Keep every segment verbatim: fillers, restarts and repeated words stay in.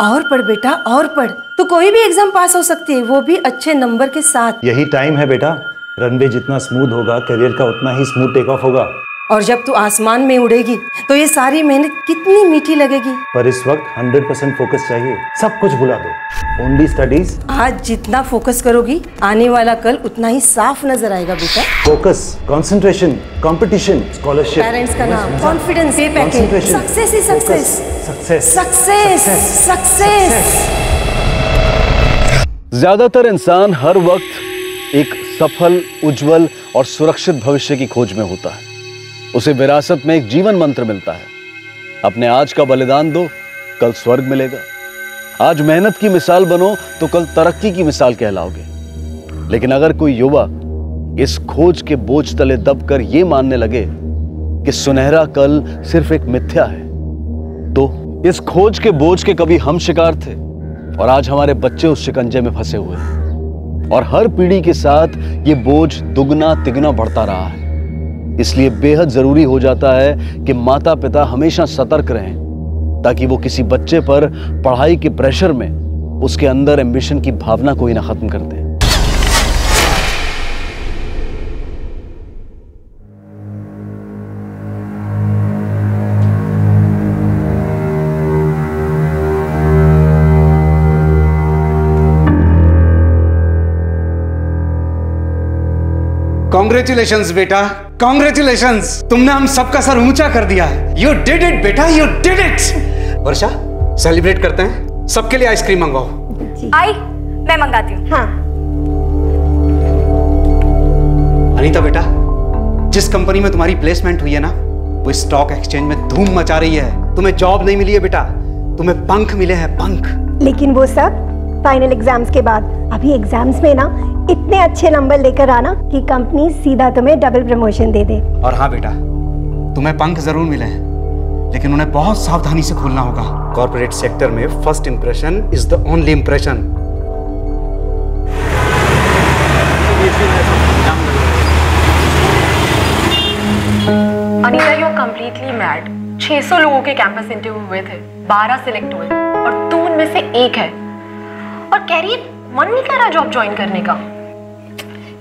और पढ़ बेटा और पढ़, तो कोई भी एग्जाम पास हो सकती है, वो भी अच्छे नंबर के साथ। यही टाइम है बेटा, रनवे जितना स्मूथ होगा करियर का उतना ही स्मूथ टेक ऑफ होगा। और जब तू आसमान में उड़ेगी तो ये सारी मेहनत कितनी मीठी लगेगी। पर इस वक्त हंड्रेड परसेंट फोकस चाहिए, सब कुछ भुला दो, ओनली स्टडीज। आज जितना फोकस करोगी आने वाला कल उतना ही साफ नजर आएगा बेटा। Focus, concentration, competition, scholarship, parents का नाम, कॉन्फिडेंस, ये पैकेज, सक्सेस ही सक्सेस, सक्सेस सक्सेस सक्सेस। ज्यादातर इंसान हर वक्त एक सफल, उज्जवल और सुरक्षित भविष्य की खोज में होता है। उसे विरासत में एक जीवन मंत्र मिलता है, अपने आज का बलिदान दो, कल स्वर्ग मिलेगा। आज मेहनत की मिसाल बनो तो कल तरक्की की मिसाल कहलाओगे। लेकिन अगर कोई युवा इस खोज के बोझ तले दबकर यह मानने लगे कि सुनहरा कल सिर्फ एक मिथ्या है, तो इस खोज के बोझ के कभी हम शिकार थे और आज हमारे बच्चे उस शिकंजे में फंसे हुए हैं। और हर पीढ़ी के साथ ये बोझ दुगना तिगना बढ़ता रहा है। इसलिए बेहद जरूरी हो जाता है कि माता पिता हमेशा सतर्क रहें, ताकि वो किसी बच्चे पर पढ़ाई के प्रेशर में उसके अंदर एम्बिशन की भावना को ही ना खत्म कर दे। कांग्रेचुलेशंस बेटा, कांग्रेचुलेशंस, तुमने हम सबका सर ऊंचा कर दिया है। यू डिड इट बेटा, you did it. Varsha, celebrate करते हैं, सबके लिए आइसक्रीम मंगवाओ। आई मैं मंगाती हूँ। हाँ। अनीता बेटा, जिस कंपनी में तुम्हारी प्लेसमेंट हुई है ना, वो स्टॉक एक्सचेंज में धूम मचा रही है। तुम्हें जॉब नहीं मिली है बेटा, तुम्हें पंख मिले हैं, पंख। लेकिन वो सब फाइनल एग्जाम्स के बाद। अभी एग्जाम्स में ना इतने अच्छे नंबर लेकर आना कि कंपनी सीधा तुम्हें डबल प्रमोशन दे दे। और हाँ बेटा, तुम्हें पंख जरूर मिले हैं, लेकिन उन्हें बहुत सावधानी से खोलना होगा। कॉर्पोरेट सेक्टर में first impression is the only impression. Anita, you are completely mad. छह सौ लोगों के कैंपस इंटरव्यू हुए थे, बारह सिलेक्ट हुए और तू उनमें से एक है। और कह रही है मन नहीं कर रहा जॉब ज्वाइन करने का।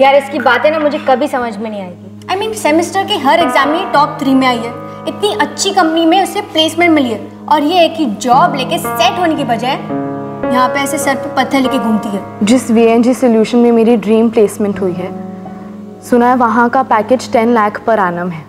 यार इसकी बातें ना मुझे कभी समझ में नहीं आएगी। आई मीन सेमेस्टर के हर एग्जाम में टॉप थ्री में आई है, इतनी अच्छी कंपनी में उसे प्लेसमेंट मिली है, और ये एक ही जॉब लेके सेट होने के बजाय यहाँ पे ऐसे सर पे पत्थर लेके घूमती है। जिस वीएनजी सॉल्यूशन में मेरी ड्रीम प्लेसमेंट हुई है, सुना है वहाँ का package ten lakh per annum है,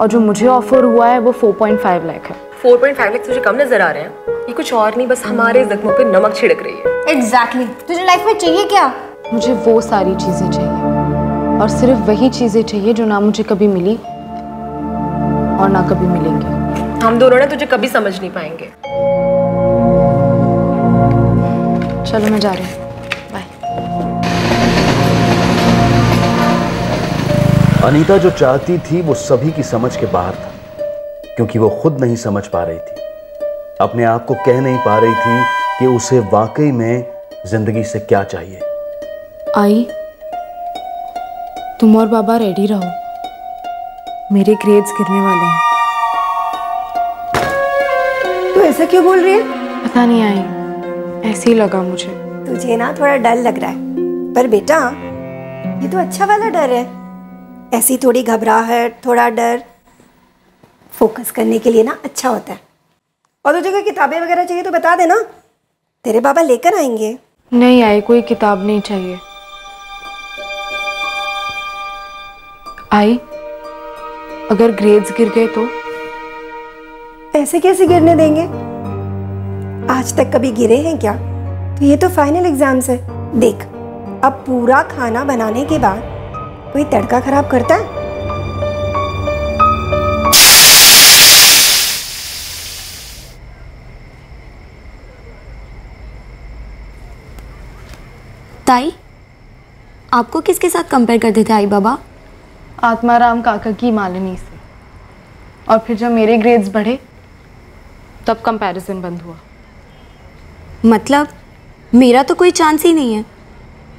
और जो मुझे ऑफर हुआ है वो फोर पॉइंट फाइव लाख है। फोर पॉइंट फाइव लाख तुझे कम नजर आ रहे हैं? ये कुछ और नहीं, बस हमारे जख्मों पे नमक छिड़क रही है। Exactly exactly. तुझे लाइफ में चाहिए क्या? मुझे वो सारी चीजें चाहिए, और सिर्फ वही चीजें चाहिए जो ना मुझे कभी मिली और ना कभी मिलेंगी। हम दोनों ने तुझे कभी समझ नहीं पाएंगे। चलो मैं जा रही हूँ, बाय। अनीता जो चाहती थी वो सभी की समझ के बाहर था, क्योंकि वो खुद नहीं समझ पा रही थी, अपने आप को कह नहीं पा रही थी कि उसे वाकई में जिंदगी से क्या चाहिए। आई, तुम और बाबा रेडी रहो, मेरे ग्रेड्स गिरने वाले हैं। तू ऐसा क्यों बोल रही है? पता नहीं आई, ऐसे ही लगा मुझे। तुझे ना थोड़ा डर लग रहा है, पर बेटा ये तो अच्छा वाला डर है। ऐसी थोड़ी घबराहट, थोड़ा डर फोकस करने के लिए ना अच्छा होता है। और तुझे कोई किताबें वगैरह चाहिए तो बता देना, तेरे बाबा लेकर आएंगे। नहीं आई, कोई किताब नहीं चाहिए। आई, अगर ग्रेड्स गिर गए तो? ऐसे कैसे गिरने देंगे? आज तक कभी गिरे हैं क्या? तो ये तो फाइनल एग्जाम्स है। देख, अब पूरा खाना बनाने के बाद कोई तड़का खराब करता है? ताई, आपको किसके साथ कंपेयर करते थे आई बाबा? आत्माराम काका की मालिनी से। और फिर जब मेरे ग्रेड्स बढ़े तब कंपैरिजन बंद हुआ। मतलब मेरा तो कोई चांस ही नहीं है,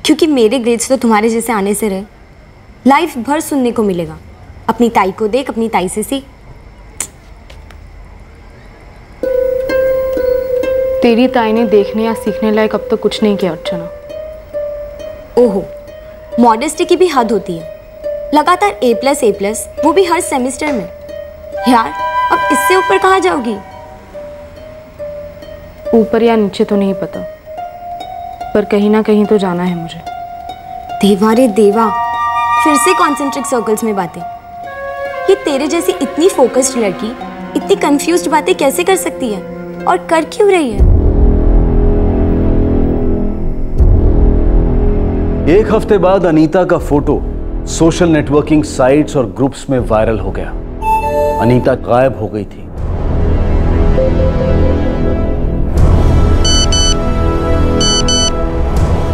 क्योंकि मेरे ग्रेड्स तो तुम्हारे जैसे आने से रहे। लाइफ भर सुनने को मिलेगा, अपनी ताई को देख, अपनी ताई से सीख। तेरी ताई ने देखने या सीखने लायक अब तो कुछ नहीं किया अर्चना। ओहो, मॉडेस्टी की भी हद होती है। लगातार ए प्लस ए प्लस, वो भी हर सेमेस्टर में। यार अब इससे ऊपर कहाँ जाओगी? ऊपर या नीचे तो नहीं पता, पर कहीं ना कहीं तो जाना है मुझे। देवा रे देवा, फिर से कॉन्सेंट्रिक सर्कल्स में बातें। ये तेरे जैसी इतनी फोकस्ड लड़की इतनी कंफ्यूज्ड बातें कैसे कर सकती है और कर क्यों रही है? एक हफ्ते बाद अनीता का फोटो सोशल नेटवर्किंग साइट्स और ग्रुप्स में वायरल हो गया। अनीता गायब हो गई थी।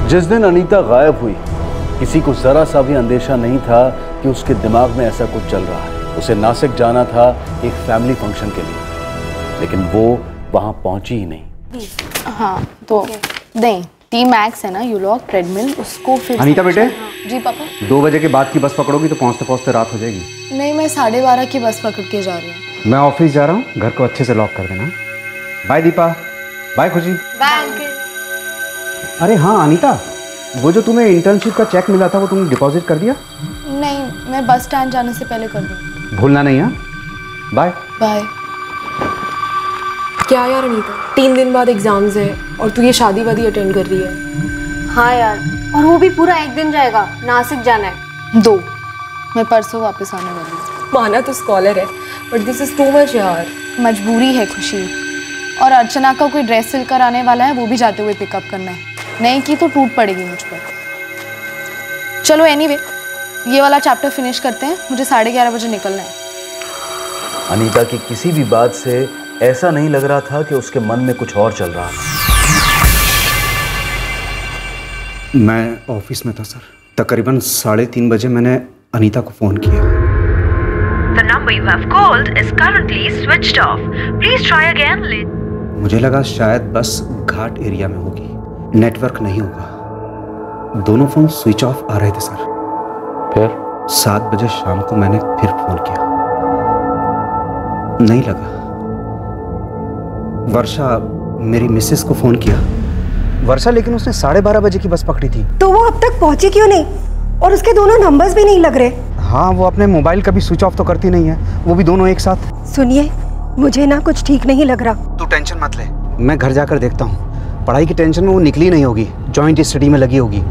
जिस दिन अनीता गायब हुई, किसी को जरा सा भी अंदेशा नहीं था कि उसके दिमाग में ऐसा कुछ चल रहा है। उसे नासिक जाना था एक फैमिली फंक्शन के लिए, लेकिन वो वहां पहुंची ही नहीं। हाँ तो नहीं, टी मैक्स है ना, यू लॉक ट्रेडमिल, उसको फिर। अनीता बेटे। जी पापा। दो बजे के बाद की बस पकड़ोगी तो पहुंचते पहुंचते रात हो जाएगी। नहीं, मैं साढ़े बारह की बस पकड़ के जा रही हूँ। मैं ऑफिस जा रहा हूँ, घर को अच्छे से लॉक कर देना। Bye Deepa, bye Khushi. Bye uncle. अरे हाँ अनीता, वो जो तुम्हें इंटर्नशिप का चेक मिला था वो तुमने डिपॉजिट कर दिया? नहीं, मैं बस स्टैंड जाने से पहले कर दूँ। भूलना नहीं। हाँ बाय बाय। क्या यार अनीता, तीन दिन बाद एग्जाम्स हैं और तू ये शादी वादी अटेंड कर रही है। हाँ यार, और वो भी पूरा एक दिन जाएगा, नासिक जाना है। दो, मैं परसों वापस आने वाली हूँ। माना तो स्कॉलर है, but this is too much यार। मजबूरी है खुशी। और अर्चना का कोई ड्रेस सिल कर आने वाला है, वो भी जाते हुए पिकअप करना है। नहीं की तो टूट पड़ेगी मुझ पर। चलो एनीवे, ये वाला चैप्टर फिनिश करते हैं, मुझे साढ़े ग्यारह बजे निकलना है। अनीता की किसी भी बात से ऐसा नहीं लग रहा था कि उसके मन में कुछ और चल रहा है। मैं ऑफिस में था सर। तकरीबन साढ़े तीन बजे मैंने अनीता को फोन किया। The number you have called is currently switched off. Please try again later. मुझे लगा शायद बस घाट एरिया में होगी, नेटवर्क नहीं होगा। दोनों फोन स्विच ऑफ आ रहे थे सर। फिर सात बजे शाम को मैंने फिर फोन किया, नहीं लगा। वर्षा मेरी मिसेस को फोन किया। वर्षा, लेकिन उसने साढ़े बारह बजे की बस पकड़ी थी। तो वो अब तक पहुंची क्यों नहीं? और उसके दोनों नंबर्स भी नहीं लग रहे। हाँ, वो अपने मोबाइल कभी स्विच ऑफ तो करती नहीं है, वो भी दोनों एक साथ। सुनिए, मुझे ना कुछ ठीक नहीं लग रहा। तू टेंशन मत ले, मैं घर जाकर देखता हूँ। पढ़ाई की टेंशन में वो निकली नहीं होगी, जॉइंट स्टडी में लगी होगी।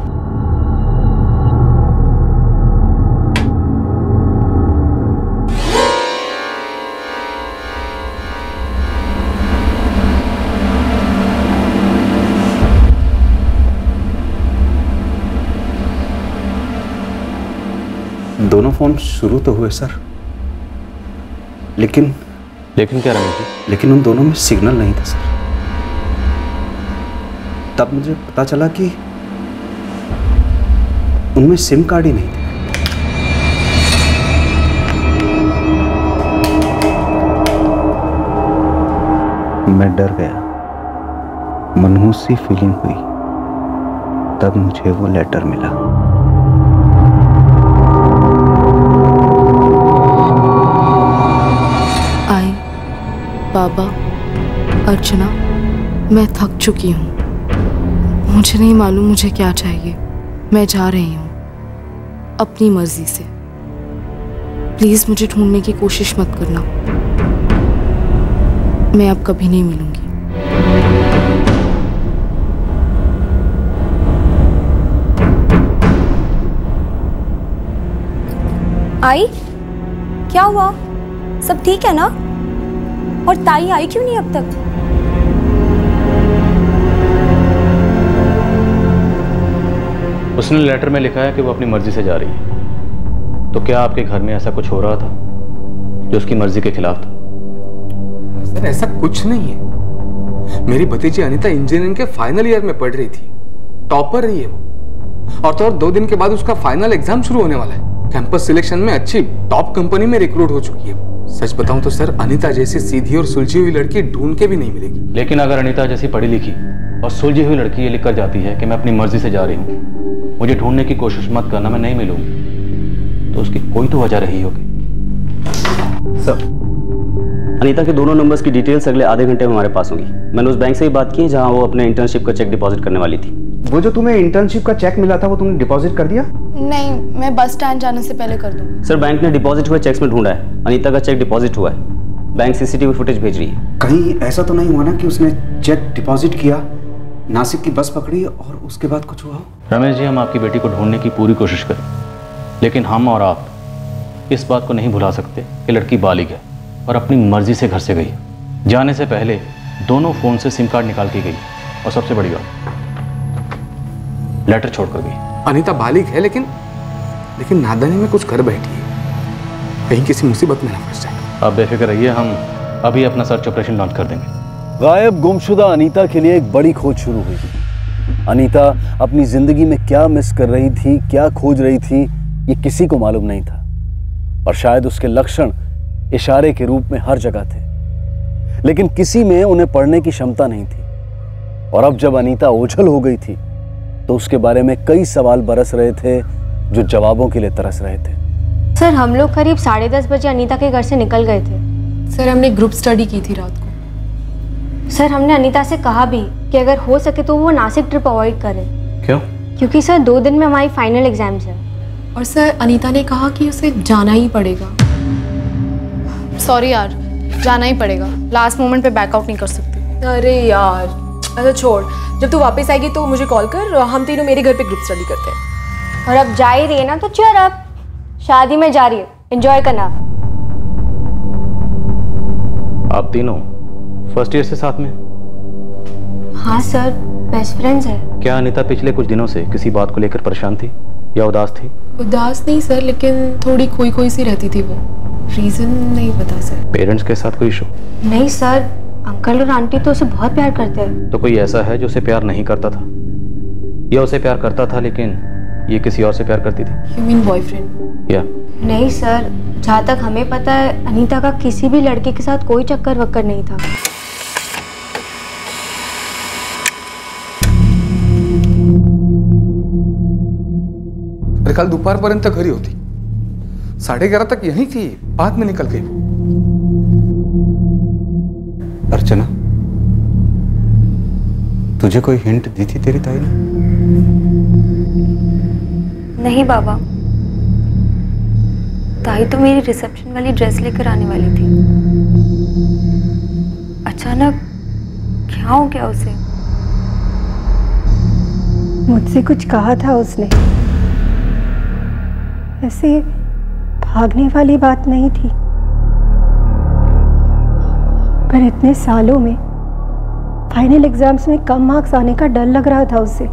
दोनों फोन शुरू तो हुए सर, लेकिन लेकिन क्या रहा है? लेकिन उन दोनों में सिग्नल नहीं था सर। तब मुझे पता चला कि उनमें सिम कार्ड ही नहीं थे। मैं डर गया, मनहूसी फीलिंग हुई। तब मुझे वो लेटर मिला। आई, बाबा, अर्चना, मैं थक चुकी हूँ। मुझे नहीं मालूम मुझे क्या चाहिए। मैं जा रही हूँ अपनी मर्जी से। प्लीज़ मुझे ढूंढने की कोशिश मत करना। मैं अब कभी नहीं मिलूंगी। आई, क्या हुआ? सब ठीक है ना? और ताई आई क्यों नहीं अब तक? उसने लेटर में लिखा है कि वो अपनी मर्जी से जा रही है। तो क्या आपके घर में ऐसा कुछ हो रहा था जो उसकी मर्जी के खिलाफ था? सर ऐसा कुछ नहीं है। मेरी भतीजी अनीता इंजीनियरिंग के फाइनल ईयर में पढ़ रही थी, टॉपर रही है वो। और तो और दो दिन के बाद उसका फाइनल एग्जाम शुरू होने वाला है। कैंपस सिलेक्शन में अच्छी टॉप कंपनी में रिक्रूट हो चुकी है। सच बताऊं तो सर, अनीता जैसी सीधी और सुलझी हुई लड़की ढूंढ के भी नहीं मिलेगी। लेकिन अगर अनीता जैसी पढ़ी लिखी और सुलझी हुई लड़की ये लिखकर जाती है कि मैं अपनी मर्जी से जा रही हूँ, मुझे ढूंढने की कोशिश मत करना, मैं नहीं मिलूंगी, तो उसकी कोई तो वजह रही होगी। सर अनीता के दोनों नंबर्स की डिटेल्स अगले आधे घंटे में हमारे पास होंगी। मैंने उस बैंक से ही बात की जहाँ वो अपने इंटर्नशिप का चेक डिपॉजिट करने वाली थी। वो जो तुम्हें इंटर्नशिप का चेक मिला था वो तुमने डिपॉजिट कर दिया? नहीं, मैं बस स्टैंड जाने से पहले कर दूँ। सर, बैंक ने डिपॉजिट हुए चेक्स में ढूंढा है, अनीता का चेक डिपॉजिट हुआ है। बैंक सीसीटीवी फुटेज भेज रही है। कहीं ऐसा तो नहीं हुआ ना कि उसने चेक डिपॉजिट किया, नासिक की बस पकड़ी और उसके बाद कुछ हुआ? रमेश जी, हम आपकी बेटी को ढूंढने की पूरी कोशिश करें, लेकिन हम और आप इस बात को नहीं भुला सकते कि लड़की बालिग है और अपनी मर्जी से घर से गई। जाने से पहले दोनों फ़ोन से सिम कार्ड निकाल के गई और सबसे बड़ी बात, लेटर छोड़कर गई। अनीता बालिग है लेकिन लेकिन नादानी में कुछ कर बैठी है, कहीं किसी मुसीबत में ना फंस जाए। आप बेफिक्र रहिए, हम अभी अपना सर्च ऑपरेशन लॉन्च कर देंगे। गायब गुमशुदा अनीता के लिए एक बड़ी खोज शुरू हुई। अनीता अपनी ज़िंदगी में क्या मिस कर रही थी, क्या खोज रही थी, ये किसी को मालूम नहीं था और शायद उसके लक्षण इशारे के रूप में हर जगह थे, लेकिन किसी में उन्हें पढ़ने की क्षमता नहीं थी। और अब जब अनीता ओझल हो गई थी तो उसके बारे में कई सवाल बरस रहे थे जो जवाबों के लिए तरस रहे थे। सर, हम लोग करीब साढ़े दस बजे अनीता के घर से निकल गए थे। सर, हमने ग्रुप स्टडी की थी रात को। सर, हमने अनीता से कहा भी कि अगर हो सके तो वो नासिक ट्रिप अवॉइड करे। क्यों? क्योंकि सर, दो दिन में हमारी फाइनल एग्जाम्स है। और सर, अनीता ने कहा कि उसे जाना ही पड़ेगा। सॉरी यार, जाना ही पड़ेगा। लास्ट मोमेंट पे बैकआउट नहीं कर सकती। अरे यार, अच्छा छोड़, जब तू वापस आएगी तो मुझे कॉल कर, हम तीनों मेरे घर पे ग्रुप स्टडी करते हैं। और अब जा ही रही है ना तो चीयर अप, शादी में जा रही है, एंजॉय करना। आप तीनों फर्स्ट ईयर से साथ में? हाँ सर, बेस्ट फ्रेंड्स हैं। क्या अनीता पिछले कुछ दिनों से किसी बात को लेकर परेशान थी या उदास थी? उदास नहीं सर, लेकिन थोड़ी खोई खोई सी रहती थी वो। रीजन नहीं पता सर। पेरेंट्स के साथ कोई इशू? नहीं सर, अंकल और आंटी तो उसे बहुत प्यार करते हैं। तो कोई ऐसा है जो उसे प्यार नहीं करता था या उसे प्यार करता था लेकिन ये किसी और से प्यार करती थी? You mean boyfriend? या नहीं सर, जहाँ तक हमें पता है अनीता का किसी भी लड़के के साथ कोई चक्कर वक्कर नहीं था। कल दुपारपर्यंत घरी होती, साढ़े ग्यारह तक यहीं थी, बाद में निकल गई। अर्चना, तुझे कोई हिंट दी थी तेरी ताई ने? नहीं बाबा, ताई तो मेरी रिसेप्शन वाली ड्रेस लेकर आने वाली थी, अचानक क्या हो गया उसे? मुझसे कुछ कहा था उसने, ऐसे भागने वाली बात नहीं थी, पर इतने सालों में फाइनल एग्जाम्स में कम मार्क्स आने का डर लग रहा था उसे।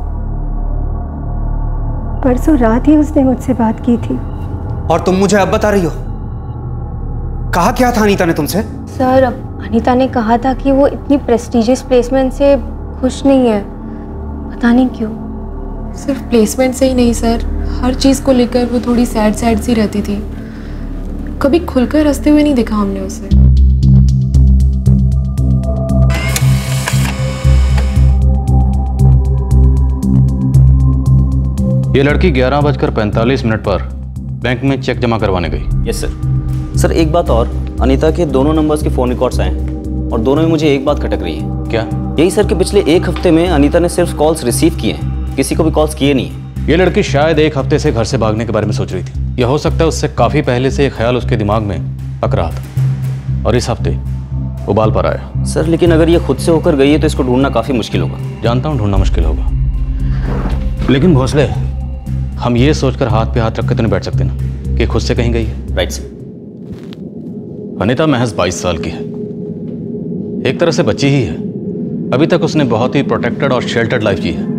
परसों रात ही उसने मुझसे बात की थी। और तुम मुझे अब बता रही हो? कहा क्या था अनीता ने तुमसे? सर, अब अनीता ने कहा था कि वो इतनी प्रेस्टीजियस प्लेसमेंट से खुश नहीं है, पता नहीं क्यों। सिर्फ प्लेसमेंट से ही नहीं सर, हर चीज़ को लेकर वो थोड़ी सैड सैड सी रहती थी, कभी खुलकर हंसते हुए नहीं देखा हमने उसे। ये लड़की ग्यारह बजकर पैंतालीस मिनट पर बैंक में चेक जमा करवाने गई। Yes sir. सर, एक बात और, अनीता के दोनों नंबर्स के फ़ोन रिकॉर्ड्स आए हैं और दोनों में मुझे एक बात खटक रही है। क्या? यही सर कि पिछले एक हफ्ते में अनीता ने सिर्फ कॉल्स रिसीव किए हैं, किसी को भी कॉल्स किए नहीं। ये लड़की शायद एक हफ्ते से घर से भागने के बारे में सोच रही थी, यह हो सकता है उससे काफ़ी पहले से ये ख्याल उसके दिमाग में पक रहा था और इस हफ्ते उबाल पर आया। सर, लेकिन अगर ये खुद से होकर गई है तो इसको ढूंढना काफ़ी मुश्किल होगा। जानता हूँ ढूंढना मुश्किल होगा, लेकिन भोसले, हम ये सोचकर हाथ पे हाथ रख के तो नहीं बैठ सकते ना कि खुद से कहीं गई है। Right sir. अनीता महज बाईस साल की है, एक तरह से बच्ची ही है। अभी तक उसने बहुत ही प्रोटेक्टेड और शेल्टर्ड लाइफ जी है।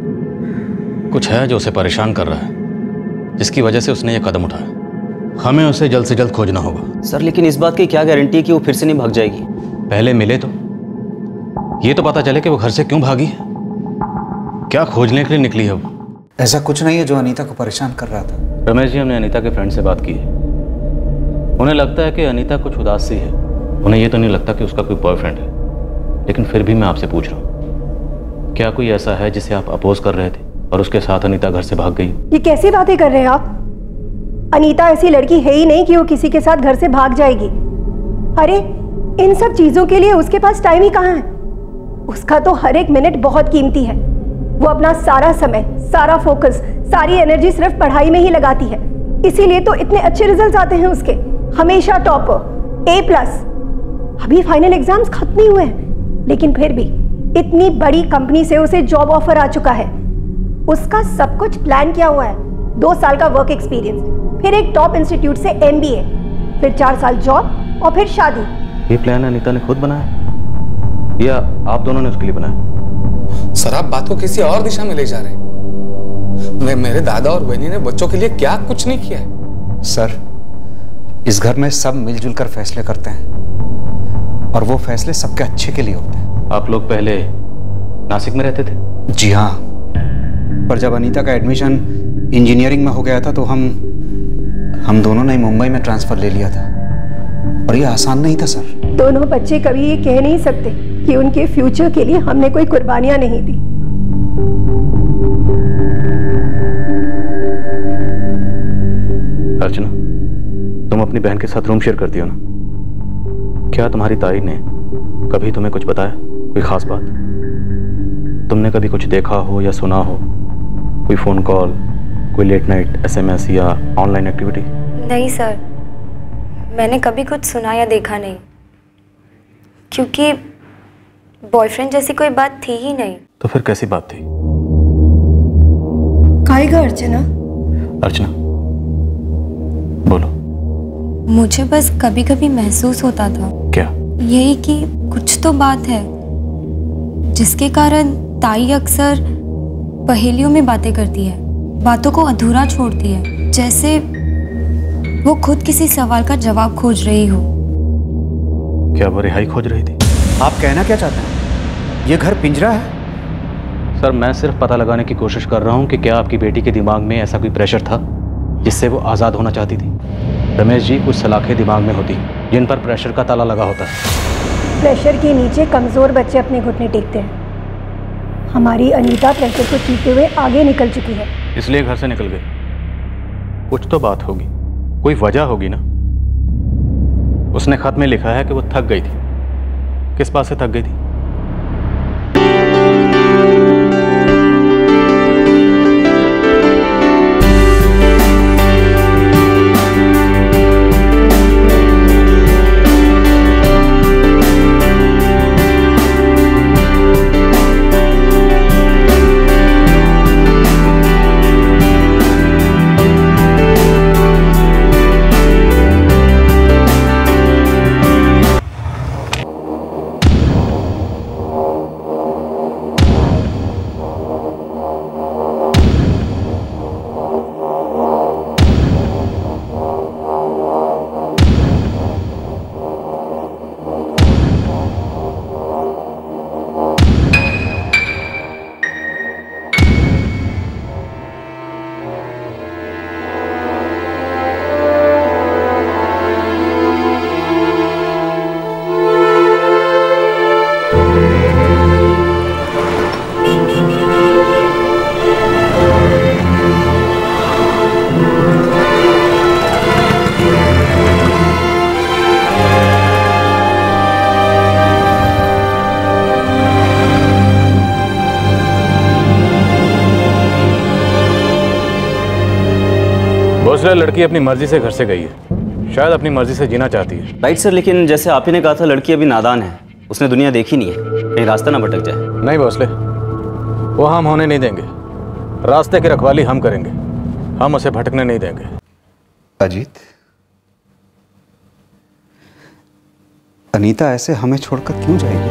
कुछ है जो उसे परेशान कर रहा है, जिसकी वजह से उसने ये कदम उठाया। हमें उसे जल्द से जल्द खोजना होगा। सर, लेकिन इस बात की क्या गारंटी है कि वो फिर से नहीं भाग जाएगी? पहले मिले तो ये तो पता चले कि वो घर से क्यों भागी है, क्या खोजने के लिए निकली है वो। ऐसा कुछ नहीं है जो अनीता को परेशान कर रहा था। रमेश जी, हमने अनीता के फ्रेंड से बात की है, उन्हें लगता है कि अनीता कुछ उदास सी है। उन्हें ये तो नहीं लगता कि उसका कोई बॉयफ्रेंड है, लेकिन फिर भी मैं आपसे पूछ रहा हूँ, क्या कोई ऐसा है जिसे आप अपोज कर रहे थे और उसके साथ अनीता घर से भाग गई? ये कैसी बातें कर रहे हैं आप? अनीता ऐसी लड़की है ही नहीं कि वो किसी के साथ घर से भाग जाएगी। अरे इन सब चीजों के लिए उसके पास टाइम ही कहाँ है? उसका तो हर एक मिनट बहुत कीमती है। वो अपना सारा समय, सारा फोकस, सारी एनर्जी सिर्फ पढ़ाई में ही लगाती है। इसीलिए तो इतने अच्छे रिजल्ट्स आते हैं उसके, हमेशा टॉपर, ए प्लस। अभी फाइनल एग्जाम्स खत्म नहीं हुए हैं, लेकिन फिर भी इतनी बड़ी कंपनी से उसे जॉब ऑफर आ चुका है। उसका सब कुछ प्लान किया हुआ है, दो साल का वर्क एक्सपीरियंस, फिर एक टॉप इंस्टीट्यूट से एमबीए, फिर चार साल जॉब और फिर शादी। ये प्लान अनीता ने खुद बनाया या आप दोनों ने उसके लिए बनाया? सर आप बात को किसी और दिशा में ले जा रहे हैं। मैं, मेरे दादा और बहनी ने बच्चों के लिए क्या कुछ नहीं किया है। सर इस घर में सब मिलजुल कर फैसले करते हैं और वो फैसले सबके अच्छे के लिए होते हैं। आप लोग पहले नासिक में रहते थे? जी हाँ, पर जब अनीता का एडमिशन इंजीनियरिंग में हो गया था तो हम हम दोनों ने मुंबई में ट्रांसफर ले लिया था और ये आसान नहीं था सर। दोनों बच्चे कभी ये कह नहीं सकते कि उनके फ्यूचर के लिए हमने कोई कुर्बानियाँ नहीं दी। अर्चना, तुम अपनी बहन के साथ रूम शेयर करती हो ना? क्या तुम्हारी ताई ने कभी तुम्हें कुछ बताया, कोई खास बात? तुमने कभी कुछ देखा हो या सुना हो, कोई फ़ोन कॉल, कोई लेट नाइट एसएमएस या ऑनलाइन एक्टिविटी? नहीं सर, मैंने कभी कुछ सुना या देखा नहीं, क्योंकि बॉयफ्रेंड जैसी कोई बात थी ही नहीं। तो फिर कैसी बात थी? कायगा अर्चना। अर्चना बोलो। मुझे बस कभी कभी महसूस होता था। क्या? यही कि कुछ तो बात है, जिसके कारण ताई अक्सर पहेलियों में बातें करती है, बातों को अधूरा छोड़ती है, जैसे वो खुद किसी सवाल का जवाब खोज रही हो। क्या वो रिहाई खोज रही थी? आप कहना क्या चाहते हैं? ये घर पिंजरा है? सर मैं सिर्फ पता लगाने की कोशिश कर रहा हूँ कि क्या आपकी बेटी के दिमाग में ऐसा कोई प्रेशर था जिससे वो आज़ाद होना चाहती थी। रमेश जी, कुछ सलाखें दिमाग में होती जिन पर प्रेशर का ताला लगा होता है। प्रेशर के नीचे कमज़ोर बच्चे अपने घुटने टेकते हैं। हमारी अनीता प्रेशर को चीते हुए आगे निकल चुकी है, इसलिए घर से निकल गई। कुछ तो बात होगी, कोई वजह होगी ना। उसने खत में लिखा है कि वो थक गई थी। किस बात से थक गई थी? लड़की अपनी मर्जी से घर से गई है, शायद अपनी मर्जी से जीना चाहती है। राइट सर, लेकिन जैसे आप ही ने कहा था लड़की अभी नादान है, उसने दुनिया देखी नहीं है, कहीं रास्ता ना भटक जाए। नहीं भोसले, वो हम होने नहीं देंगे। रास्ते की रखवाली हम करेंगे, हम उसे भटकने नहीं देंगे। अजीत, अनीता ऐसे हमें छोड़कर क्यों जाएगी?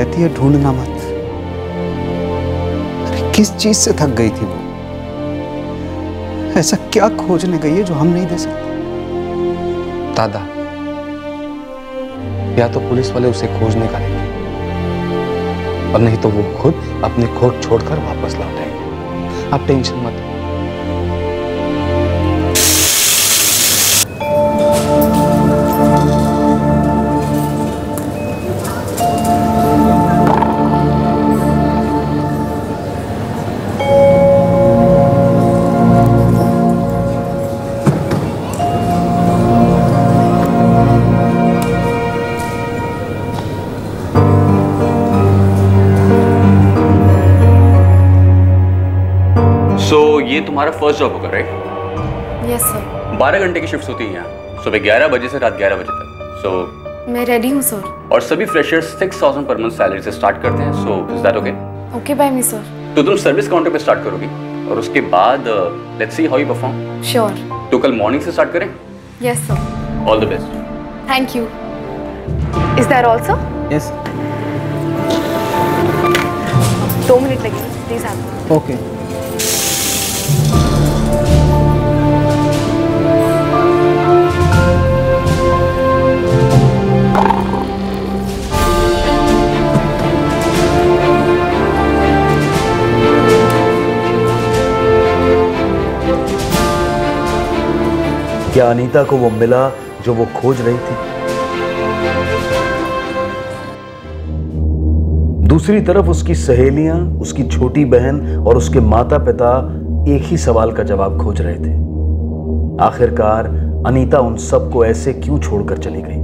कहती है ढूंढना मत। किस चीज से थक गई थी वो? ऐसा क्या खोजने गई है जो हम नहीं दे सकते? दादा, या तो पुलिस वाले उसे खोजने का लेंगे और नहीं तो वो खुद अपनी खोज छोड़कर वापस लौट आएगी। आप टेंशन मत लो। ये तुम्हारा फर्स्ट जॉब होगा राइट? Yes sir. बारह घंटे की शिफ्ट होती है यहाँ, सुबह ग्यारह बजे से रात ग्यारह बजे तक। सो so, मैं रेडी हूँ सर। और सभी फ्रेशर्स सिक्स थाउजेंड पर मंथ सैलरी से स्टार्ट करते हैं। So is that okay? Okay by me sir. तो तुम सर्विस काउंटर पे स्टार्ट करोगी और उसके बाद let's see how you perform. Sure. तो कल मॉर्निंग से स्टार्ट करें? Yes sir. All the best. Thank you. Is that also? Yes. दो मिनट लगेंगे प्लीज आप। ओके। क्या अनीता को वो मिला जो वो खोज रही थी? दूसरी तरफ उसकी सहेलियां, उसकी छोटी बहन और उसके माता पिता एक ही सवाल का जवाब खोज रहे थे। आखिरकार अनीता उन सबको ऐसे क्यों छोड़कर चली गई?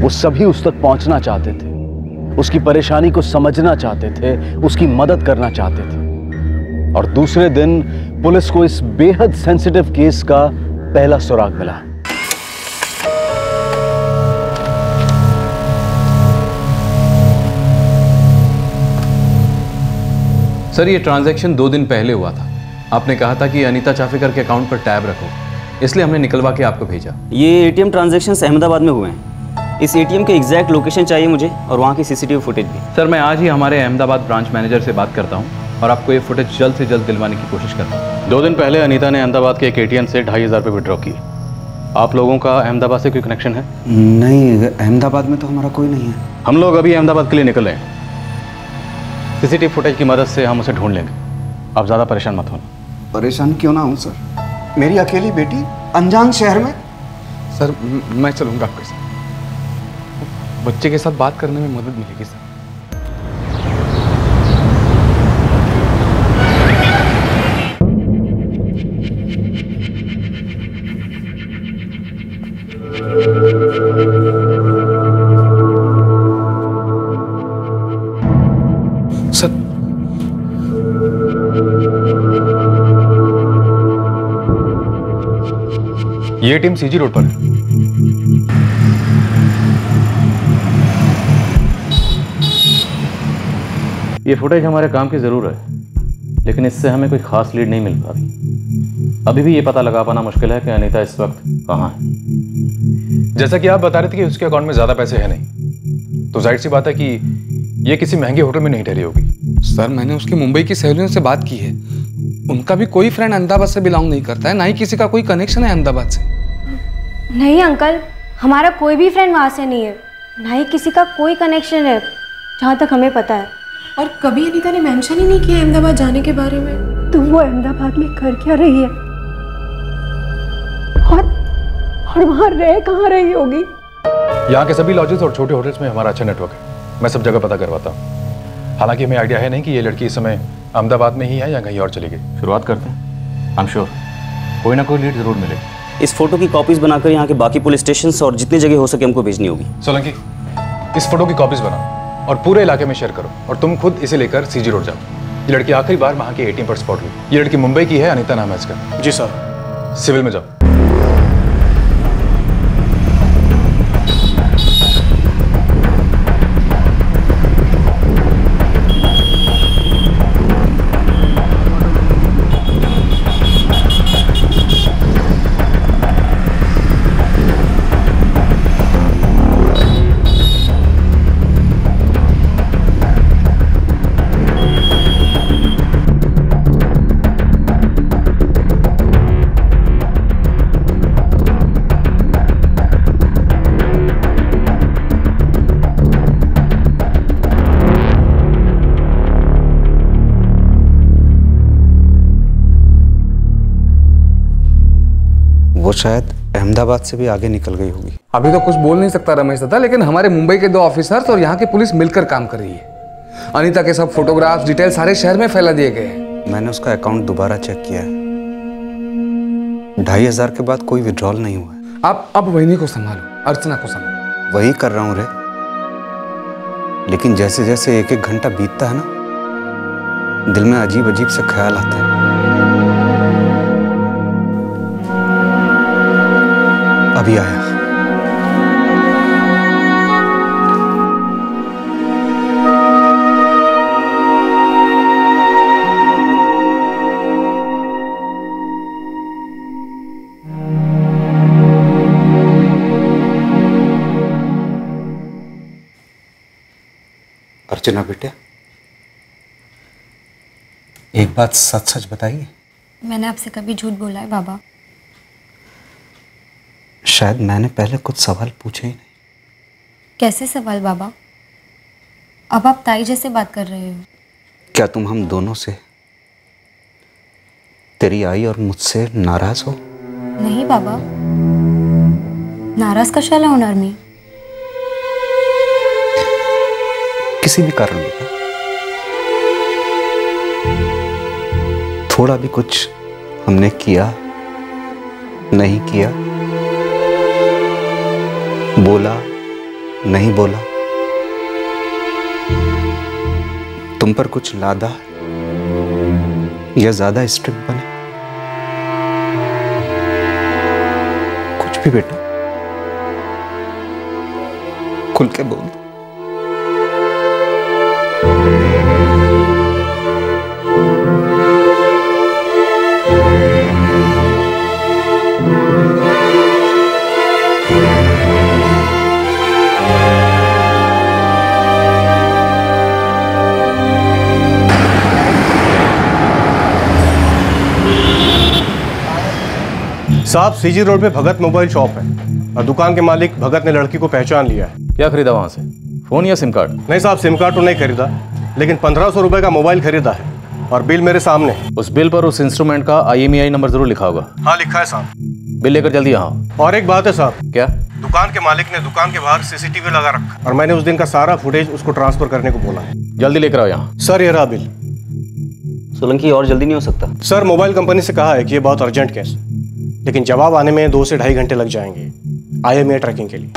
वो सभी उस तक पहुंचना चाहते थे, उसकी परेशानी को समझना चाहते थे, उसकी मदद करना चाहते थे। और दूसरे दिन पुलिस को इस बेहद सेंसिटिव केस का पहला सुराग मिला। सर, ये ट्रांजैक्शन दो दिन पहले हुआ था। आपने कहा था कि अनीता चाफेकर के अकाउंट पर टैब रखो, इसलिए हमने निकलवा के आपको भेजा। ये एटीएम ट्रांजैक्शंस अहमदाबाद में हुए हैं। इस एटीएम के एग्जैक्ट लोकेशन चाहिए मुझे और वहाँ की सीसीटीवी फुटेज भी। सर, मैं आज ही हमारे अहमदाबाद ब्रांच मैनेजर से बात करता हूँ और आपको ये फुटेज जल्द से जल्द दिलवाने की कोशिश करता हूँ। दो दिन पहले अनीता ने अहमदाबाद के एक एटीएम से ढाई हज़ार रुपये विड्रॉ किए। आप लोगों का अहमदाबाद से कोई कनेक्शन है? नहीं, अहमदाबाद में तो हमारा कोई नहीं है। हम लोग अभी अहमदाबाद के लिए निकल रहे हैं। सीसीटीवी फुटेज की मदद से हम उसे ढूंढ लेंगे। आप ज़्यादा परेशान मत होना। परेशान क्यों ना हूँ सर, मेरी अकेली बेटी अनजान शहर में। सर, मैं चलूँगा आपके साथ। बच्चे के साथ बात करने में मदद मिलेगी सर। ये टीम सीजी रोड पर है। ये फुटेज हमारे काम की जरूर है, लेकिन इससे हमें कोई खास लीड नहीं मिल पा रही। अभी भी ये पता लगा पाना मुश्किल है कि अनीता इस वक्त कहाँ है। जैसा कि आप बता रहे थे कि उसके अकाउंट में ज्यादा पैसे है नहीं, तो जाहिर सी बात है कि ये किसी महंगे होटल में नहीं ठहरी होगी। सर, मैंने उसकी मुंबई की सहेलियों से बात की है, उनका भी कोई फ्रेंड अहमदाबाद से बिलोंग नहीं करता है, ना ही किसी का कोई कनेक्शन है अहमदाबाद से। नहीं अंकल, हमारा कोई भी फ्रेंड वहाँ से नहीं है, ना ही किसी का कोई कनेक्शन है जहाँ तक हमें पता है। और कभी अनीता ने मेंशन ही नहीं किया अहमदाबाद जाने के बारे में। तुम वो अहमदाबाद में कर क्या रही है और, और वहाँ रह कहाँ रही होगी? यहाँ के सभी लॉजेस और छोटे होटल्स में हमारा अच्छा नेटवर्क है, मैं सब जगह पता करवाता हूँ। हालांकि हमें आइडिया है नहीं कि ये लड़की इस समय अहमदाबाद में ही है या कहीं और चली गई। शुरुआत करते हैं, आई एम श्योर कोई ना कोई लीड जरूर मिलेगी। इस फोटो की कॉपीज बनाकर यहाँ के बाकी पुलिस स्टेशंस और जितनी जगह हो सके हमको भेजनी होगी। सोलंकी, इस फोटो की कॉपीज बनाओ और पूरे इलाके में शेयर करो और तुम खुद इसे लेकर सीजी रोड जाओ। ये लड़की आखिरी बार वहाँ के एटीएम पर स्पॉट हुई। ये लड़की मुंबई की है, अनीता नाम है इसका। जी सर। सिविल में जाओ। वो शायद अहमदाबाद से भी आगे निकल गई होगी। अभी तो कुछ बोल नहीं सकता रमेश दादा, लेकिन हमारे मुंबई के दो ऑफिसर्स और यहाँ की पुलिस मिलकर काम कर रही है। अनीता के सब फोटोग्राफ्स, डिटेल सारे शहर में फैला दिए गए हैं। मैंने उसका अकाउंट दोबारा चेक किया है, ढाई हजार के बाद कोई विड्रॉल नहीं हुआ है। आप अब वहीनी को संभालो, अर्चना को संभालो। वही कर रहा हूँ रे, लेकिन जैसे जैसे एक एक घंटा बीतता है ना, दिल में अजीब अजीब से ख्याल आता है। अभी आया। अर्चना बेटे, एक बात सच सच बताइए। मैंने आपसे कभी झूठ बोला है बाबा? शायद मैंने पहले कुछ सवाल पूछे ही नहीं। कैसे सवाल बाबा? अब आप ताई जैसे बात कर रहे हो। क्या तुम हम दोनों से, तेरी आई और मुझसे नाराज हो? नहीं बाबा, नाराज कशाला होणार मी। किसी भी कारण होगा, थोड़ा भी कुछ हमने किया नहीं किया, बोला नहीं बोला, तुम पर कुछ लादा या ज्यादा स्ट्रिक्ट बने, कुछ भी बेटा खुल के बोल। साहब, सीजी रोड में भगत मोबाइल शॉप है और दुकान के मालिक भगत ने लड़की को पहचान लिया है। क्या खरीदा वहाँ से, फोन या सिम कार्ड? नहीं साहब, सिम कार्ड तो नहीं खरीदा, लेकिन पंद्रह सौ रुपए का मोबाइल खरीदा है और बिल मेरे सामने है। उस बिल पर उस इंस्ट्रूमेंट का I M E I number जरूर लिखा होगा। हाँ लिखा है साहब। बिल लेकर जल्दी यहाँ। और एक बात है साहब। क्या? दुकान के मालिक ने दुकान के बाहर सी सी टी वी लगा रखा और मैंने उस दिन का सारा फुटेज उसको ट्रांसफर करने को बोला है। जल्दी लेकर आओ यहाँ। सर ये रहा बिल। सोलंकी, और जल्दी नहीं हो सकता? सर मोबाइल कंपनी से कहा है कि ये बहुत अर्जेंट केस, लेकिन जवाब आने में दो से ढाई घंटे लग जाएंगे I M E I trekking के लिए।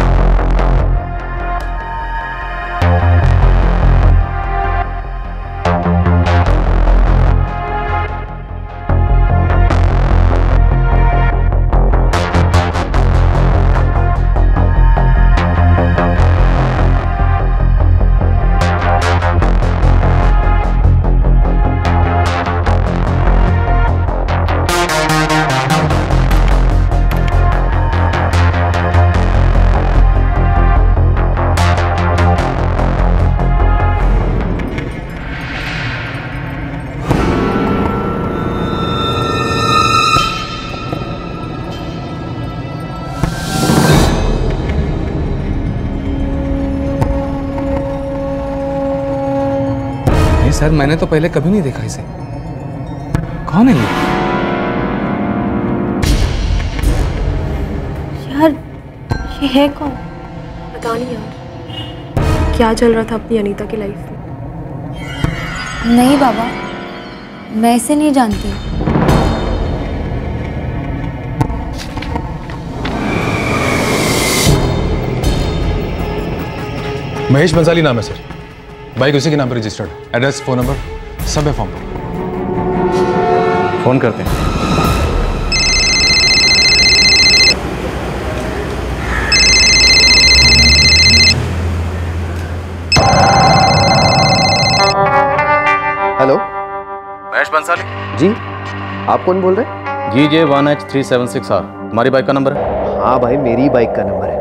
सर मैंने तो पहले कभी नहीं देखा इसे, कौन है ये? यार ये है कौन? पता नहीं यार, क्या चल रहा था अपनी अनीता की लाइफ में। नहीं बाबा, मैं इसे नहीं जानती। महेश बंसाली नाम है सर, बाइक उसी के नाम पर रजिस्टर्ड, एड्रेस फोन नंबर सब है फॉर्म पर। फोन करते हैं। हेलो, महेश बंसाली जी, आप कौन बोल रहे हैं? जी J one H three seven six R तुम्हारी बाइक का नंबर है? हाँ भाई मेरी बाइक का नंबर है,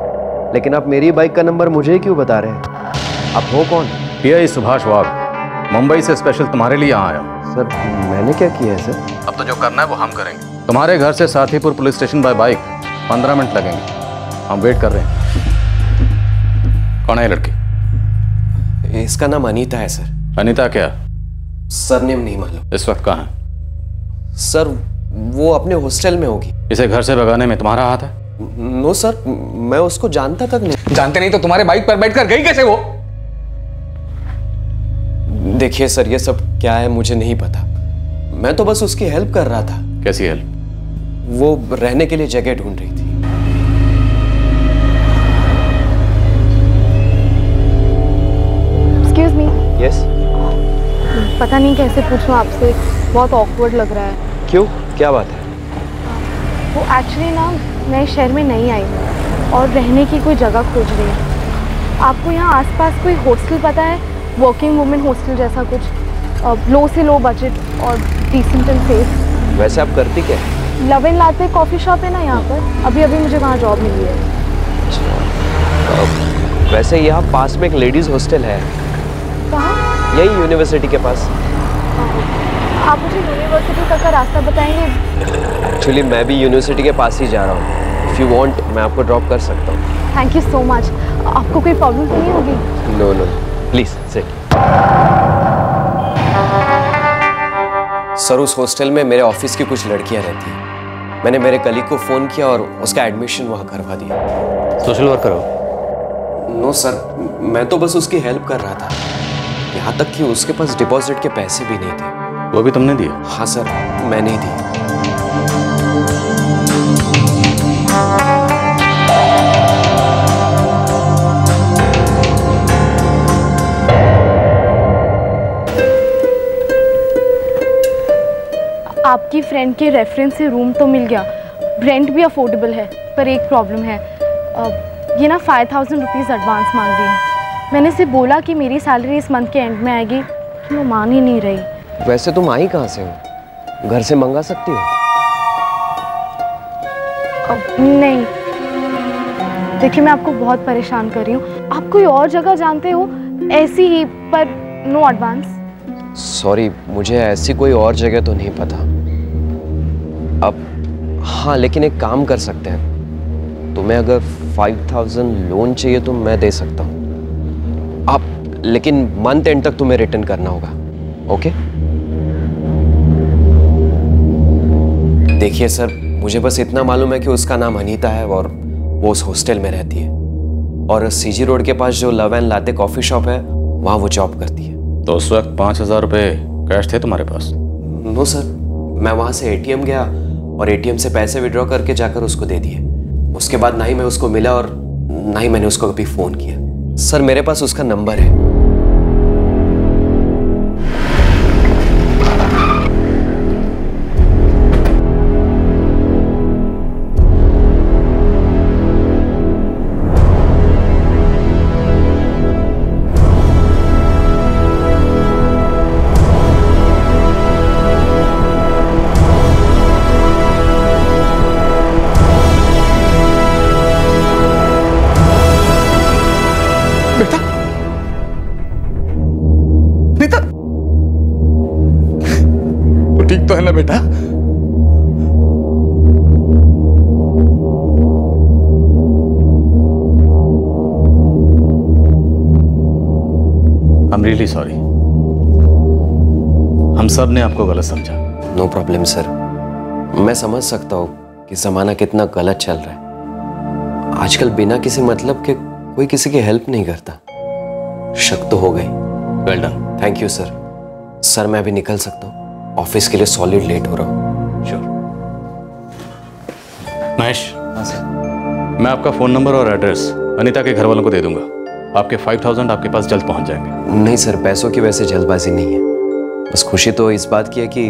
लेकिन आप मेरी बाइक का नंबर मुझे क्यों बता रहे हैं? आप हो कौन? पी आई सुभाष वाघ, मुंबई से स्पेशल तुम्हारे लिए यहाँ आया। सर मैंने क्या किया है सर? अब तो जो करना है वो हम करेंगे। तुम्हारे घर से Sathipur police station by bike पंद्रह मिनट लगेंगे, हम वेट कर रहे हैं। कौन है लड़की? इसका नाम अनीता है सर। अनीता क्या? सर नेम नहीं मालूम। इस वक्त कहाँ है? सर वो अपने हॉस्टल में होगी। इसे घर से भगाने में तुम्हारा हाथ है? नो सर, मैं उसको जानता तक नहीं। जानते नहीं तो तुम्हारे बाइक पर बैठ कर गई कैसे वो? देखिए सर ये सब क्या है मुझे नहीं पता, मैं तो बस उसकी हेल्प कर रहा था। कैसी हेल्प? वो रहने के लिए जगह ढूंढ रही थी। Excuse me. यस। पता नहीं कैसे पूछूं आपसे, बहुत ऑकवर्ड लग रहा है। क्यों, क्या बात है? वो एक्चुअली ना मैं शहर में नहीं आई हूँ, और रहने की कोई जगह खोज रही है। आपको यहाँ आसपास कोई हॉस्टल पता है, वर्किंग वुमेन हॉस्टल जैसा कुछ, लो से लो बजट और डिसेंट एंड सेफ? वैसे आप करती क्या? Love and latte coffee shop है ना यहाँ पर, अभी अभी मुझे वहाँ जॉब मिली है। वैसे यहाँ पास में एक लेडीज़ हॉस्टल है। कहाँ? यही यूनिवर्सिटी के पास। आप मुझे यूनिवर्सिटी तक का रास्ता बताएंगे? एक्चुअली मैं भी यूनिवर्सिटी के पास ही जा रहा हूँ। If you want, मैं आपको ड्रॉप कर सकता हूँ। Thank you so much. आपको कोई प्रॉब्लम तो नहीं होगी? No no, please sit. Sir, उस हॉस्टल में मेरे ऑफिस की कुछ लड़कियाँ रहती हैं। मैंने मेरे कलीग को फ़ोन किया और उसका एडमिशन वहाँ करवा दिया। सोशल वर्कर हो? नो सर, मैं तो बस उसकी हेल्प कर रहा था। यहाँ तक कि उसके पास डिपॉजिट के पैसे भी नहीं थे। वो भी तुमने दिए? हाँ सर, मैंने दिए। आपकी फ्रेंड के रेफरेंस से रूम तो मिल गया, रेंट भी अफोर्डेबल है, पर एक प्रॉब्लम है। ये ना फाइव थाउजेंड रुपीज़ एडवांस मांग रही है। मैंने इसे बोला कि मेरी सैलरी इस मंथ के एंड में आएगी, तो वो मांग ही नहीं रही। वैसे तुम आई कहाँ से हो? घर से मंगा सकती हो? नहीं, देखिए मैं आपको बहुत परेशान कर रही हूँ। आप कोई और जगह जानते हो ऐसी ही, पर नो एडवांस? सॉरी, मुझे ऐसी कोई और जगह तो नहीं पता अब। हाँ, लेकिन एक काम कर सकते हैं, तुम्हें अगर फाइव थाउजेंड लोन चाहिए तो मैं दे सकता हूँ। आप लेकिन मंथ एंड तक तुम्हें रिटर्न करना होगा, ओके? देखिए सर, मुझे बस इतना मालूम है कि उसका नाम अनीता है और वो उस हॉस्टल में रहती है, और सीजी रोड के पास जो love and latte coffee shop है वहाँ वो जॉब करती है। तो उस वक्त पाँच हज़ार रुपये कैश थे तुम्हारे पास? नो सर, मैं वहाँ से एटीएम गया और एटीएम से पैसे विड्रॉ करके जाकर उसको दे दिए। उसके बाद ना ही मैं उसको मिला और ना ही मैंने उसको कभी फ़ोन किया। सर, मेरे पास उसका नंबर है। बेटा, आई एम रियली सॉरी, हम सब ने आपको गलत समझा। नो प्रॉब्लम सर, मैं समझ सकता हूं कि जमाना कितना गलत चल रहा है। आजकल बिना किसी मतलब के कोई किसी की हेल्प नहीं करता। शक तो हो गई। Well done. Thank you sir. Sir, मैं अभी निकल सकता हूं? ऑफिस के लिए सॉलिड लेट हो रहा हूँ। श्योर। महेश, हाँ सर, मैं आपका फ़ोन नंबर और एड्रेस अनीता के घर वालों को दे दूंगा। आपके फाइव थाउजेंड आपके पास जल्द पहुँच जाएंगे। नहीं सर, पैसों की वैसे जल्दबाजी नहीं है, बस खुशी तो इस बात की है कि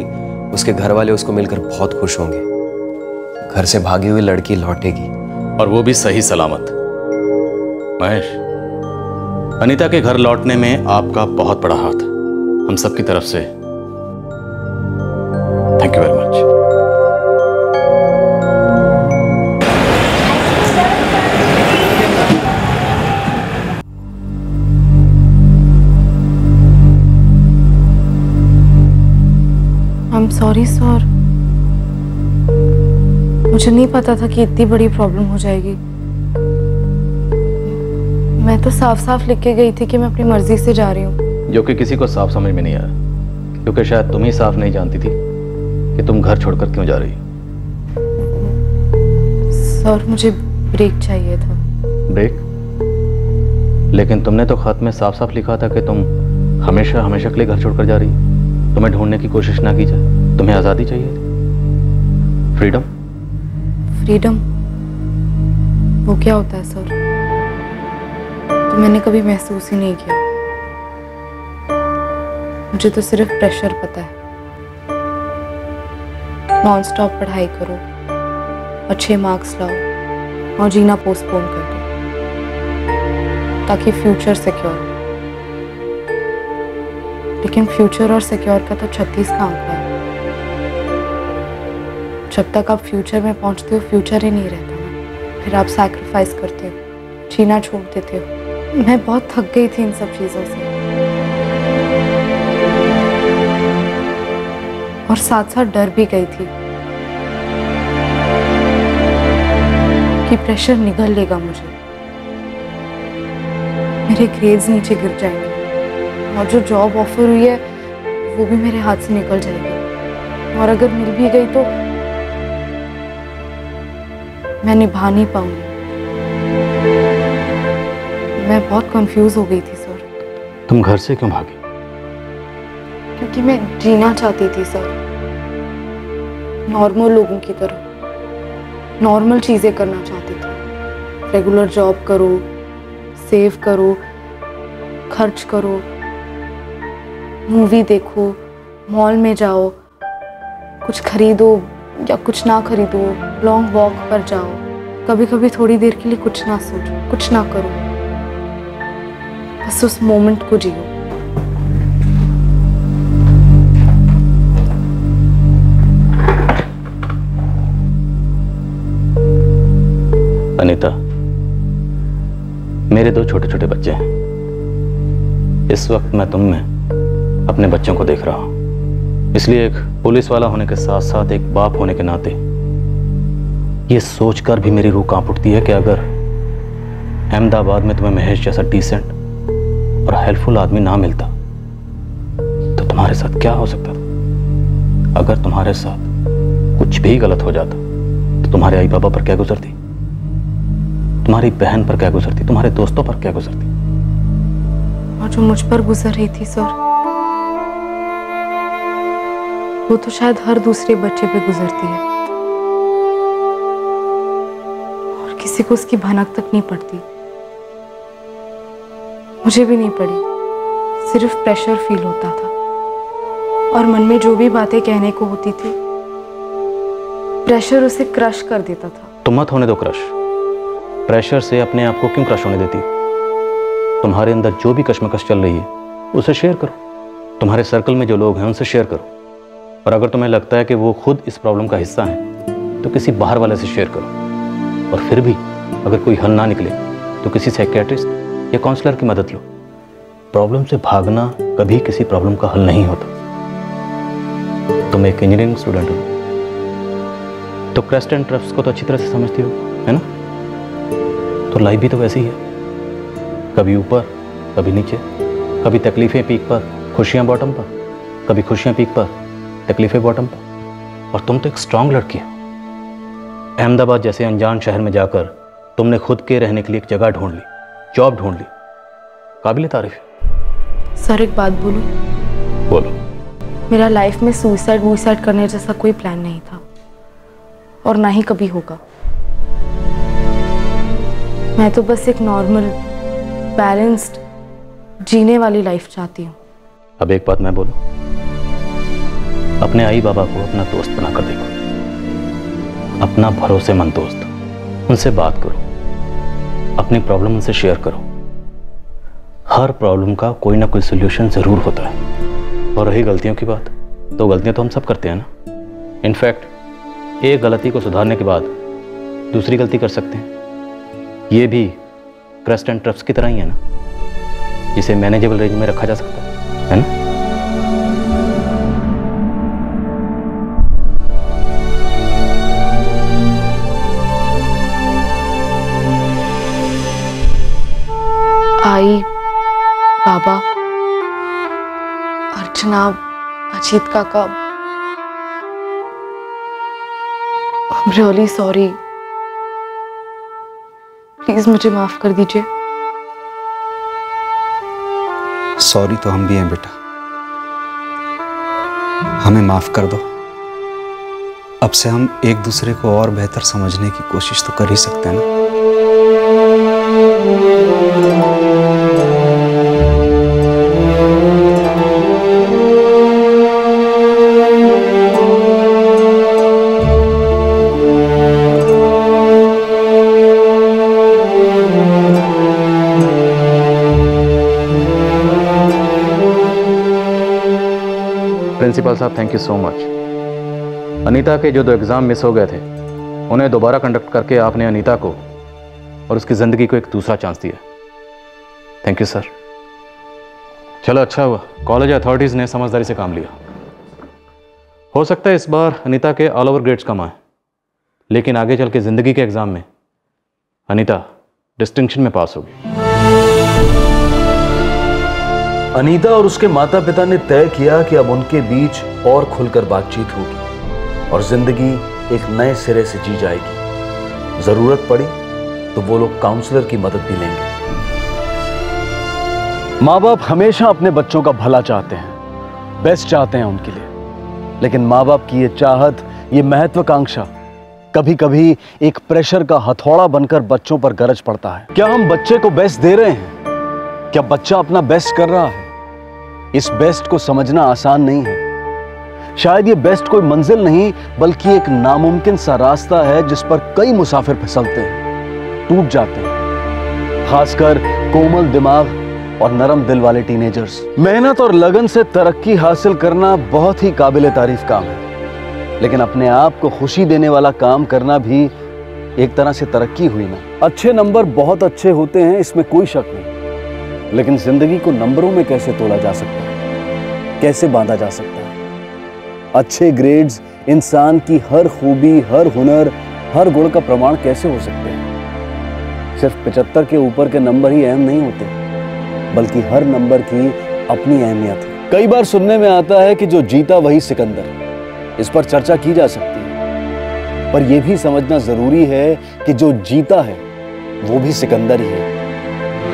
उसके घर वाले उसको मिलकर बहुत खुश होंगे। घर से भागी हुई लड़की लौटेगी, और वो भी सही सलामत। महेश, अनीता के घर लौटने में आपका बहुत बड़ा हाथ है। हम सब की तरफ से Thank you very much. I'm sorry sir. मुझे नहीं पता था कि इतनी बड़ी प्रॉब्लम हो जाएगी। मैं तो साफ साफ लिख के गई थी कि मैं अपनी मर्जी से जा रही हूँ, जो कि किसी को साफ समझ में नहीं आया, क्योंकि शायद तुम ही साफ नहीं जानती थी कि तुम घर छोड़कर क्यों जा रही हो। सर, मुझे ब्रेक चाहिए था। ब्रेक? लेकिन तुमने तो खत में साफ साफ लिखा था कि तुम हमेशा हमेशा के लिए घर छोड़कर जा रही हो। तुम्हें ढूंढने की कोशिश ना की जाए, तुम्हें आज़ादी चाहिए। फ्रीडम? फ्रीडम वो क्या होता है सर? तो मैंने कभी महसूस ही नहीं किया। मुझे तो सिर्फ प्रेशर पता है। नॉन स्टॉप पढ़ाई करो, अच्छे मार्क्स लाओ, और जीना पोस्टपोन कर दो ताकि फ्यूचर सिक्योर हो। लेकिन फ्यूचर और सिक्योर का तो छत्तीस का आंकड़ा है। जब तक आप फ्यूचर में पहुंचते हो फ्यूचर ही नहीं रहता ना, फिर आप सैक्रिफाइस करते हो, जीना छोड़ देते हो। मैं बहुत थक गई थी इन सब चीज़ों से और साथ साथ डर भी गई थी कि प्रेशर निगल लेगा मुझे, मेरे ग्रेड्स नीचे गिर जाएंगे और जो जॉब ऑफर हुई है वो भी मेरे हाथ से निकल जाएगी, और अगर मिल भी गई तो मैं निभा नहीं पाऊंगी। मैं बहुत कंफ्यूज हो गई थी सर। तुम घर से क्यों भागी? क्योंकि मैं जीना चाहती थी सर, नॉर्मल लोगों की तरह नॉर्मल चीज़ें करना चाहती थी। रेगुलर जॉब करो, सेव करो, खर्च करो, मूवी देखो, मॉल में जाओ, कुछ खरीदो या कुछ ना खरीदो, लॉन्ग वॉक पर जाओ, कभी कभी थोड़ी देर के लिए कुछ ना सोचो, कुछ ना करो, बस उस मोमेंट को जियो। अनीता, मेरे दो छोटे छोटे बच्चे हैं। इस वक्त मैं तुम में अपने बच्चों को देख रहा हूं, इसलिए एक पुलिस वाला होने के साथ साथ एक बाप होने के नाते ये सोचकर भी मेरी रूह कांप उठती है कि अगर अहमदाबाद में तुम्हें महेश जैसा डिसेंट और हेल्पफुल आदमी ना मिलता तो तुम्हारे साथ क्या हो सकता। अगर तुम्हारे साथ कुछ भी गलत हो जाता तो तुम्हारे आई बाबा पर क्या गुजरती, तुम्हारी बहन पर क्या गुजरती, तुम्हारे दोस्तों पर क्या गुजरती, और जो मुझ पर गुजर रही थी सर वो तो शायद हर दूसरे बच्चे पे गुजरती है और किसी को उसकी भनक तक नहीं पड़ती। मुझे भी नहीं पड़ी, सिर्फ प्रेशर फील होता था और मन में जो भी बातें कहने को होती थी प्रेशर उसे क्रश कर देता था। तुम मत होने दो क्रश, प्रेशर से अपने आप को क्यों क्रश होने देती। तुम्हारे अंदर जो भी कशमकश चल रही है उसे शेयर करो, तुम्हारे सर्कल में जो लोग हैं उनसे शेयर करो, और अगर तुम्हें लगता है कि वो खुद इस प्रॉब्लम का हिस्सा है तो किसी बाहर वाले से शेयर करो, और फिर भी अगर कोई हल ना निकले तो किसी साइकियाट्रिस्ट या काउंसलर की मदद लो। प्रॉब्लम से भागना कभी किसी प्रॉब्लम का हल नहीं होता। तुम एक इंजीनियरिंग स्टूडेंट हो तो क्रेस्ट एंड ट्रफ्स को तो अच्छी तरह से समझती हो, है ना? तो लाइफ भी तो वैसी ही है, कभी ऊपर कभी नीचे, कभी तकलीफ़ें पीक पर खुशियां बॉटम पर, कभी खुशियां पीक पर तकलीफ़ें बॉटम पर। और तुम तो एक स्ट्रांग लड़की हो। अहमदाबाद जैसे अनजान शहर में जाकर तुमने खुद के रहने के लिए एक जगह ढूंढ ली, जॉब ढूंढ ली, काबिल तारीफ है। सर एक बात बोलूं? बोलो। मेरा लाइफ में सुसाइड वुसाइड करने जैसा कोई प्लान नहीं था और ना ही कभी होगा। मैं तो बस एक नॉर्मल बैलेंस्ड जीने वाली लाइफ चाहती हूँ। अब एक बात मैं बोलूं, अपने आई बाबा को अपना दोस्त बनाकर देखो, अपना भरोसेमंद दोस्त, उनसे बात करो, अपनी प्रॉब्लम उनसे शेयर करो। हर प्रॉब्लम का कोई ना कोई सोल्यूशन जरूर होता है। और रही गलतियों की बात, तो गलतियाँ तो हम सब करते हैं ना। इनफैक्ट एक गलती को सुधारने के बाद दूसरी गलती कर सकते हैं। ये भी क्रस्ट एंड ट्रफ्स की तरह ही है ना, जिसे मैनेजेबल रेंज में रखा जा सकता है, है ना? आई बाबा, अर्चना, अजीत काका, I'm really sorry, प्लीज मुझे माफ कर दीजिए। सॉरी तो हम भी हैं बेटा, हमें माफ कर दो। अब से हम एक दूसरे को और बेहतर समझने की कोशिश तो कर ही सकते हैं ना। प्रिंसिपल साहब, thank you so much. Anita के जो दो एग्ज़ाम मिस हो गए थे उन्हें दोबारा कंडक्ट करके आपने अनीता को और उसकी ज़िंदगी को एक दूसरा चांस दिया। Thank you sir. चलो अच्छा हुआ कॉलेज अथॉरिटीज़ ने समझदारी से काम लिया। हो सकता है इस बार अनीता के ऑल ओवर ग्रेड्स कम आए, लेकिन आगे चल के ज़िंदगी के एग्ज़ाम में अनीता डिस्टिंक्शन में पास होगी। अनीता और उसके माता पिता ने तय किया कि अब उनके बीच और खुलकर बातचीत होगी और जिंदगी एक नए सिरे से जी जाएगी। जरूरत पड़ी तो वो लोग काउंसलर की मदद भी लेंगे। माँ बाप हमेशा अपने बच्चों का भला चाहते हैं, बेस्ट चाहते हैं उनके लिए, लेकिन माँ बाप की ये चाहत, ये महत्वाकांक्षा कभी कभी एक प्रेशर का हथौड़ा बनकर बच्चों पर गरज पड़ता है। क्या हम बच्चे को बेस्ट दे रहे हैं? क्या बच्चा अपना बेस्ट कर रहा है? इस बेस्ट को समझना आसान नहीं है। शायद ये बेस्ट कोई मंजिल नहीं बल्कि एक नामुमकिन सा रास्ता है जिस पर कई मुसाफिर फिसलते हैं, टूट जाते हैं, खासकर कोमल दिमाग और नरम दिल वाले टीनेजर्स। मेहनत और लगन से तरक्की हासिल करना बहुत ही काबिल तारीफ काम है, लेकिन अपने आप को खुशी देने वाला काम करना भी एक तरह से तरक्की हुई ना। अच्छे नंबर बहुत अच्छे होते हैं, इसमें कोई शक नहीं, लेकिन जिंदगी को नंबरों में कैसे तोला जा सकता है, कैसे बांधा जा सकता है? अच्छे ग्रेड्स इंसान की हर खूबी, हर हुनर, हर गुण का प्रमाण कैसे हो सकते हैं? सिर्फ पचहत्तर के ऊपर के नंबर ही अहम नहीं होते, बल्कि हर नंबर की अपनी अहमियत है। कई बार सुनने में आता है कि जो जीता वही सिकंदर, इस पर चर्चा की जा सकती है, पर यह भी समझना जरूरी है कि जो जीता है वो भी सिकंदर ही है,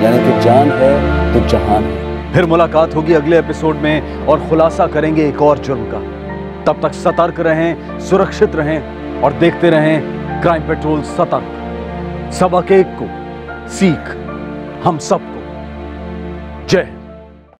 यानी कि जान है तो जहान है। फिर मुलाकात होगी अगले एपिसोड में और खुलासा करेंगे एक और जुर्म का। तब तक सतर्क रहें, सुरक्षित रहें और देखते रहें क्राइम पेट्रोल सतर्क। सबक एक को सीख हम सबको।